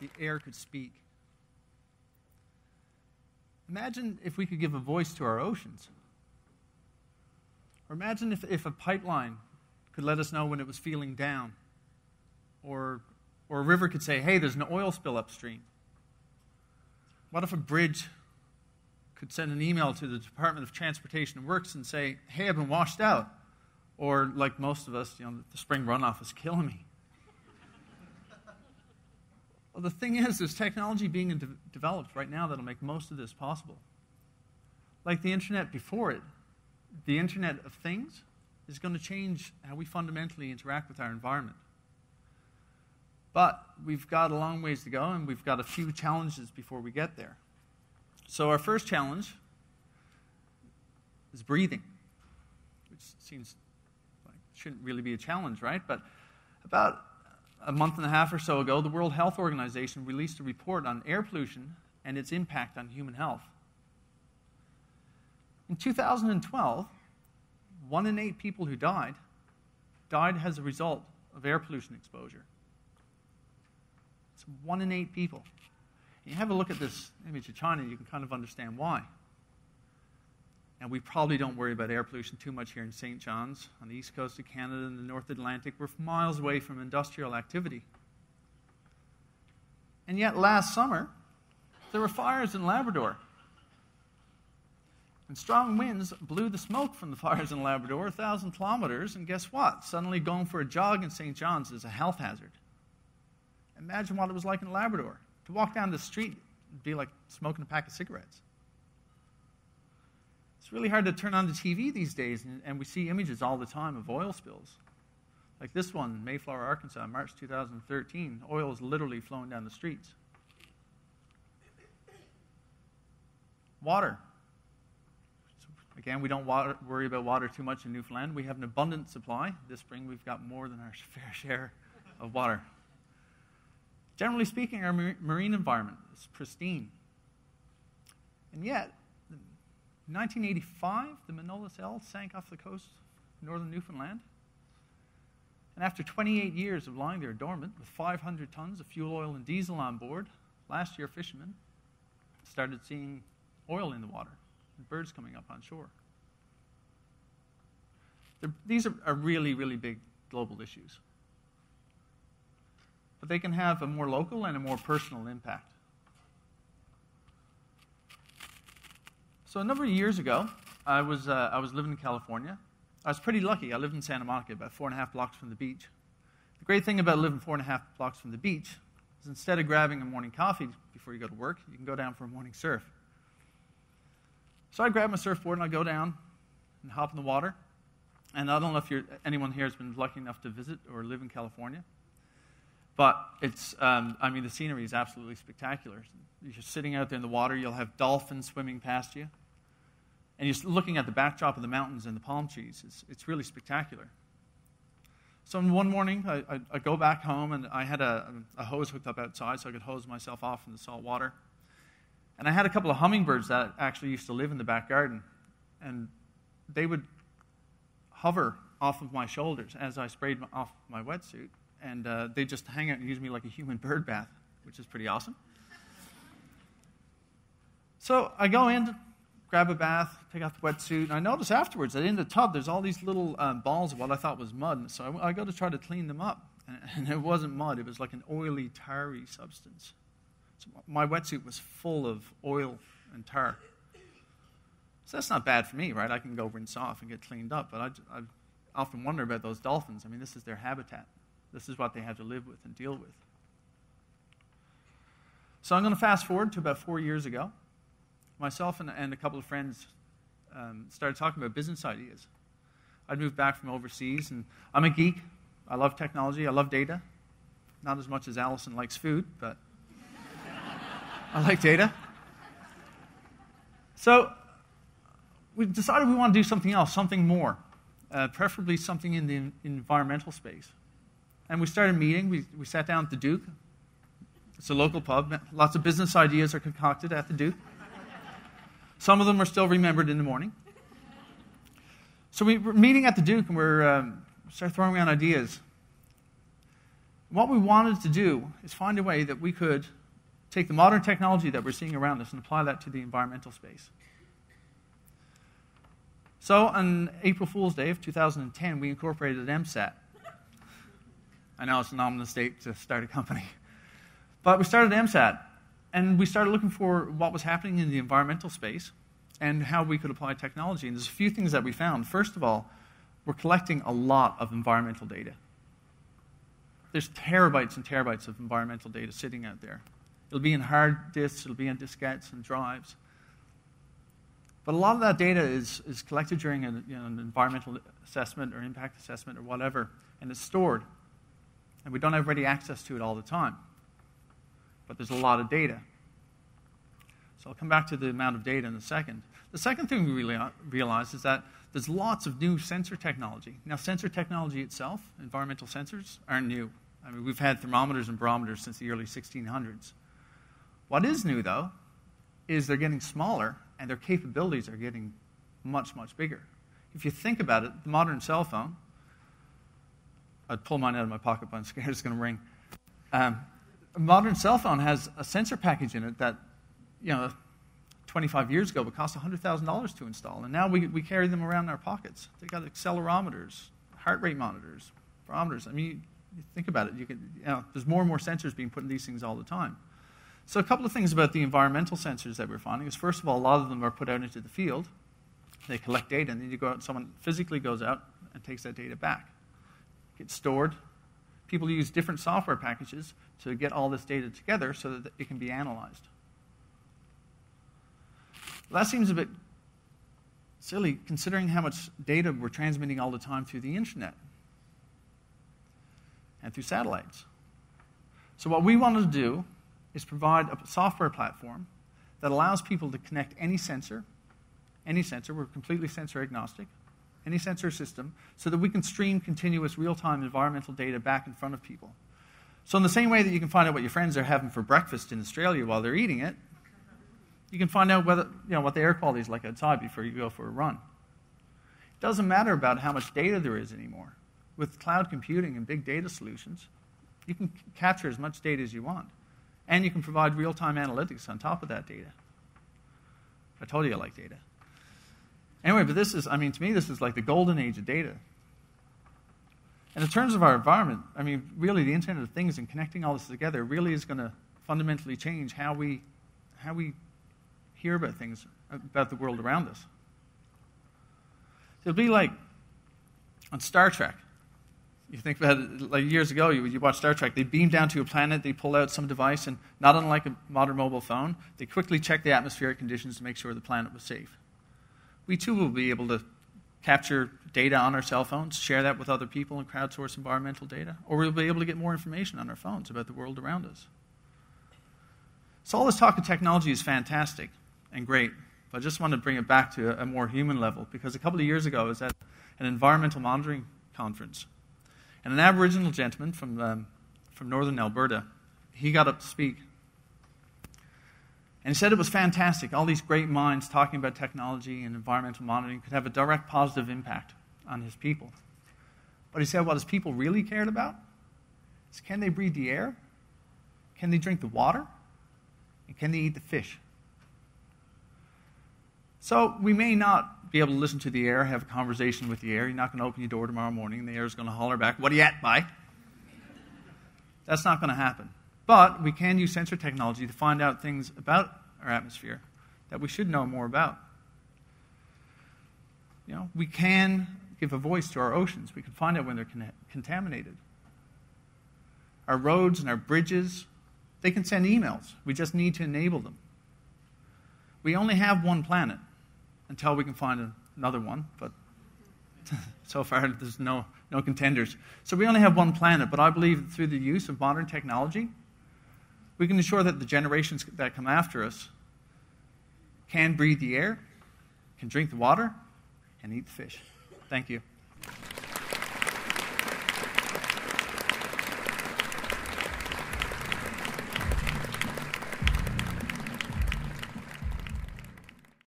the air could speak. Imagine if we could give a voice to our oceans. Or imagine if a pipeline could let us know when it was feeling down. Or a river could say, hey, there's an oil spill upstream. What if a bridge could send an email to the Department of Transportation and Works and say, hey, I've been washed out. Or like most of us, you know, the spring runoff is killing me. Well, the thing is, there's technology being developed right now that'll make most of this possible. Like the internet before it, the Internet of Things is going to change how we fundamentally interact with our environment. But we've got a long ways to go, and we've got a few challenges before we get there. So our first challenge is breathing, which seems like it shouldn't really be a challenge, right? But about a month and a half or so ago, the World Health Organization released a report on air pollution and its impact on human health. In 2012, 1 in 8 people who died as a result of air pollution exposure. It's 1 in 8 people. You have a look at this image of China, you can kind of understand why. And we probably don't worry about air pollution too much here in St. John's, on the east coast of Canada and the North Atlantic. We're miles away from industrial activity. And yet last summer, there were fires in Labrador. And strong winds blew the smoke from the fires in Labrador 1,000 kilometers, and guess what? Suddenly going for a jog in St. John's is a health hazard. Imagine what it was like in Labrador. To walk down the street would be like smoking a pack of cigarettes. It's really hard to turn on the TV these days, and we see images all the time of oil spills. Like this one in Mayflower, Arkansas, March 2013. Oil is literally flowing down the streets. Water. Again, we don't worry about water too much in Newfoundland. We have an abundant supply. This spring, we've got more than our fair share of water. Generally speaking, our marine environment is pristine. And yet, in 1985, the Manolis L sank off the coast of northern Newfoundland. And after 28 years of lying there dormant with 500 tons of fuel oil and diesel on board, last year fishermen started seeing oil in the water. And birds coming up on shore. These are really, really big global issues. But they can have a more local and a more personal impact. So a number of years ago, I was living in California. I was pretty lucky. I lived in Santa Monica, about 4.5 blocks from the beach. The great thing about living 4.5 blocks from the beach is instead of grabbing a morning coffee before you go to work, you can go down for a morning surf. So I grab my surfboard and I go down and hop in the water. And I don't know if anyone here has been lucky enough to visit or live in California. But it's, I mean, the scenery is absolutely spectacular. You're sitting out there in the water. You'll have dolphins swimming past you. And you're looking at the backdrop of the mountains and the palm trees. It's really spectacular. So one morning, I go back home, and I had a hose hooked up outside so I could hose myself off in the salt water. And I had a couple of hummingbirds that actually used to live in the back garden. And they would hover off of my shoulders as I sprayed off my wetsuit. And they just hang out and use me like a human bird bath, which is pretty awesome. So I go in, grab a bath, take off the wetsuit. And I notice afterwards that in the tub there's all these little balls of what I thought was mud. So I go to try to clean them up. And it wasn't mud. It was like an oily, tarry substance. So my wetsuit was full of oil and tar. So that's not bad for me, right? I can go rinse off and get cleaned up. But I often wonder about those dolphins. I mean, this is their habitat. This is what they have to live with and deal with. So I'm going to fast forward to about 4 years ago. Myself and a couple of friends started talking about business ideas. I'd moved back from overseas, and I'm a geek. I love technology. I love data. Not as much as Allison likes food, but I like data. So we decided we want to do something else, something more, preferably something in the environmental space. And we started meeting. We sat down at the Duke. It's a local pub. Lots of business ideas are concocted at the Duke. Some of them are still remembered in the morning. So we were meeting at the Duke, and we started throwing around ideas. what we wanted to do is find a way that we could take the modern technology that we're seeing around us and apply that to the environmental space. So on April Fool's Day of 2010, we incorporated EMSAT. I know it's an ominous date to start a company. But we started EMSAT, and we started looking for what was happening in the environmental space and how we could apply technology. And there's a few things that we found. First of all, we're collecting a lot of environmental data. There's terabytes and terabytes of environmental data sitting out there. It'll be in hard disks, it'll be in diskettes and drives. But a lot of that data is collected during an environmental assessment or impact assessment or whatever, and it's stored. And we don't have ready access to it all the time. But there's a lot of data. So I'll come back to the amount of data in a second. The second thing we really realized is that there's lots of new sensor technology. Now, sensor technology itself, environmental sensors, aren't new. I mean, we've had thermometers and barometers since the early 1600s. What is new, though, is they're getting smaller, and their capabilities are getting much, much bigger. If you think about it, the modern cell phone, I'd pull mine out of my pocket, but I'm scared it's going to ring. A modern cell phone has a sensor package in it that, 25 years ago would cost $100,000 to install, and now we carry them around in our pockets. They've got accelerometers, heart rate monitors, barometers. I mean, you think about it. There's more and more sensors being put in these things all the time. So a couple of things about the environmental sensors that we're finding is, first of all, a lot of them are put out into the field. They collect data, and then someone physically goes out and takes that data back. It gets stored. People use different software packages to get all this data together so that it can be analyzed. Well, that seems a bit silly, considering how much data we're transmitting all the time through the internet and through satellites. So what we wanted to do is provide a software platform that allows people to connect any sensor, we're completely sensor agnostic, any sensor system, so that we can stream continuous real-time environmental data back in front of people. So in the same way that you can find out what your friends are having for breakfast in Australia while they're eating it, you can find out what the air quality is like outside before you go for a run. It doesn't matter about how much data there is anymore. With cloud computing and big data solutions, you can capture as much data as you want. And you can provide real-time analytics on top of that data. I told you I like data. Anyway, but to me, this is like the golden age of data. And in terms of our environment, I mean, really the Internet of Things and connecting all this together really is going to fundamentally change how we hear about things, about the world around us. It'll be like on Star Trek. You think about it, like years ago, you watch Star Trek, they beam down to a planet, they pull out some device, and not unlike a modern mobile phone, they quickly check the atmospheric conditions to make sure the planet was safe. We too will be able to capture data on our cell phones, share that with other people, and crowdsource environmental data, or we'll be able to get more information on our phones about the world around us. So all this talk of technology is fantastic and great, but I just want to bring it back to a more human level, because a couple of years ago I was at an environmental monitoring conference. And an Aboriginal gentleman from northern Alberta, he got up to speak. And he said it was fantastic. All these great minds talking about technology and environmental monitoring could have a direct positive impact on his people. But he said what his people really cared about is, can they breathe the air? Can they drink the water? And can they eat the fish? So we may not be able to listen to the air, have a conversation with the air. You're not going to open your door tomorrow morning, and the air is going to holler back, "What are you at, bye?" That's not going to happen. But we can use sensor technology to find out things about our atmosphere that we should know more about. We can give a voice to our oceans. We can find out when they're contaminated. Our roads and our bridges, they can send emails. We just need to enable them. We only have one planet until we can find another one, but so far there's no contenders. So we only have one planet, but I believe through the use of modern technology, we can ensure that the generations that come after us can breathe the air, can drink the water, and eat the fish. Thank you.